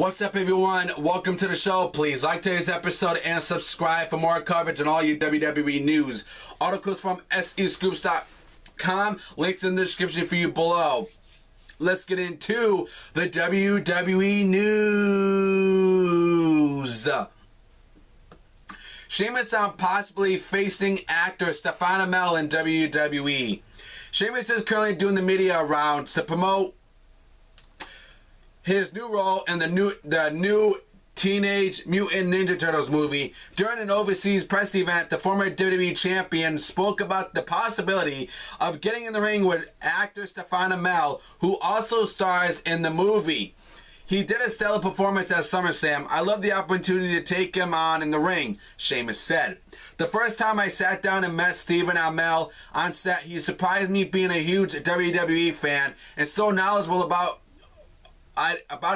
What's up, everyone? Welcome to the show. Please like today's episode and subscribe for more coverage on all your WWE news. Articles from sescoops.com. Links in the description for you below. Let's get into the WWE news. Sheamus on possibly facing actor Stephen Amell in WWE. Sheamus is currently doing the media rounds to promote his new role in the new Teenage Mutant Ninja Turtles movie. During an overseas press event, the former WWE champion spoke about the possibility of getting in the ring with actor Stephen Amell, who also stars in the movie. He did a stellar performance at SummerSlam. I love the opportunity to take him on in the ring, Sheamus said. The first time I sat down and met Stephen Amell on set, he surprised me being a huge WWE fan and so knowledgeable about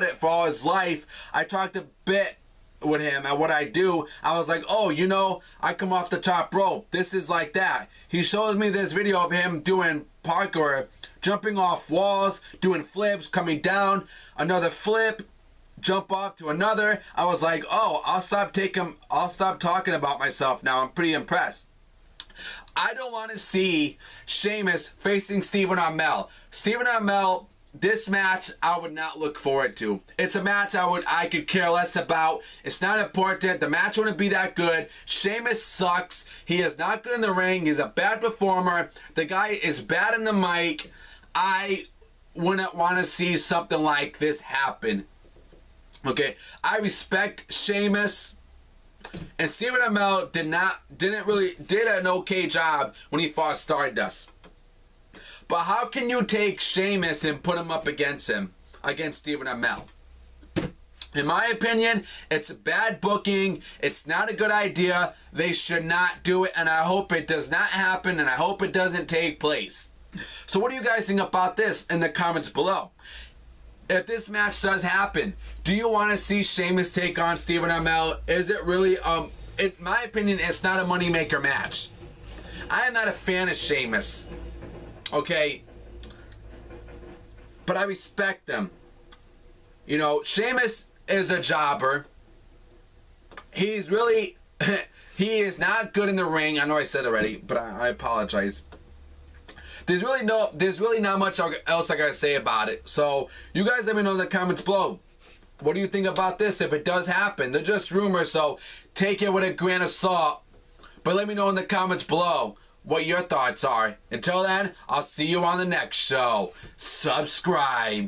it for all his life. I talked a bit with him at what I do. I was like, oh, you know, I come off the top rope. This is like that. He shows me this video of him doing parkour, jumping off walls, doing flips, coming down, another flip, jump off to another. I was like, oh, I'll stop talking about myself now. I'm pretty impressed. I don't want to see Sheamus facing Stephen Amell. Stephen Amell, this match I would not look forward to. It's a match I could care less about. It's not important. The match wouldn't be that good. Sheamus sucks. He is not good in the ring. He's a bad performer. The guy is bad in the mic. I wouldn't want to see something like this happen. Okay, I respect Sheamus, and Stephen Amell did an okay job when he fought Stardust. But how can you take Sheamus and put him up against Stephen Amell? In my opinion, it's bad booking. It's not a good idea. They should not do it, and I hope it does not happen, and I hope it doesn't take place. So what do you guys think about this in the comments below? If this match does happen, do you want to see Sheamus take on Stephen Amell? Is it really, in my opinion, it's not a moneymaker match. I am not a fan of Sheamus, okay? But I respect them. You know, Sheamus is a jobber. He's really, he is not good in the ring. I know I said already, but I apologize. There's really not much else I gotta say about it. So you guys let me know in the comments below. What do you think about this if it does happen? They're just rumors, so take it with a grain of salt. But let me know in the comments below what your thoughts are. Until then, I'll see you on the next show. Subscribe.